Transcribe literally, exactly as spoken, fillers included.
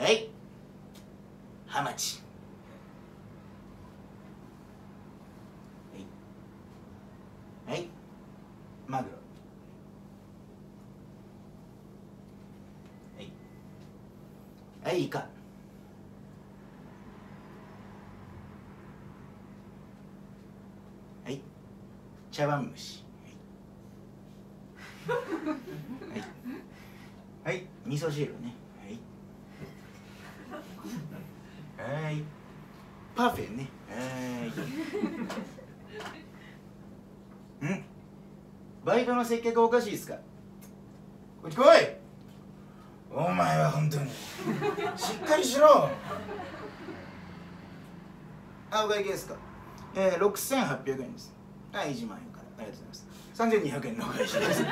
はい、ハマチ、はい、はい、マグロ、はい、はい、イカ、はい、茶碗蒸し、はい、はい、味噌汁ね、はい、はい、パフェね、はいん、バイトの接客おかしいですか、こっち来い、お前は本当にしっかりしろ。あ、お会計ですか、えー、ろくせんはっぴゃくえんです。はい、いちまんえんから、ありがとうございます。さんぜんにひゃくえんのお返しです。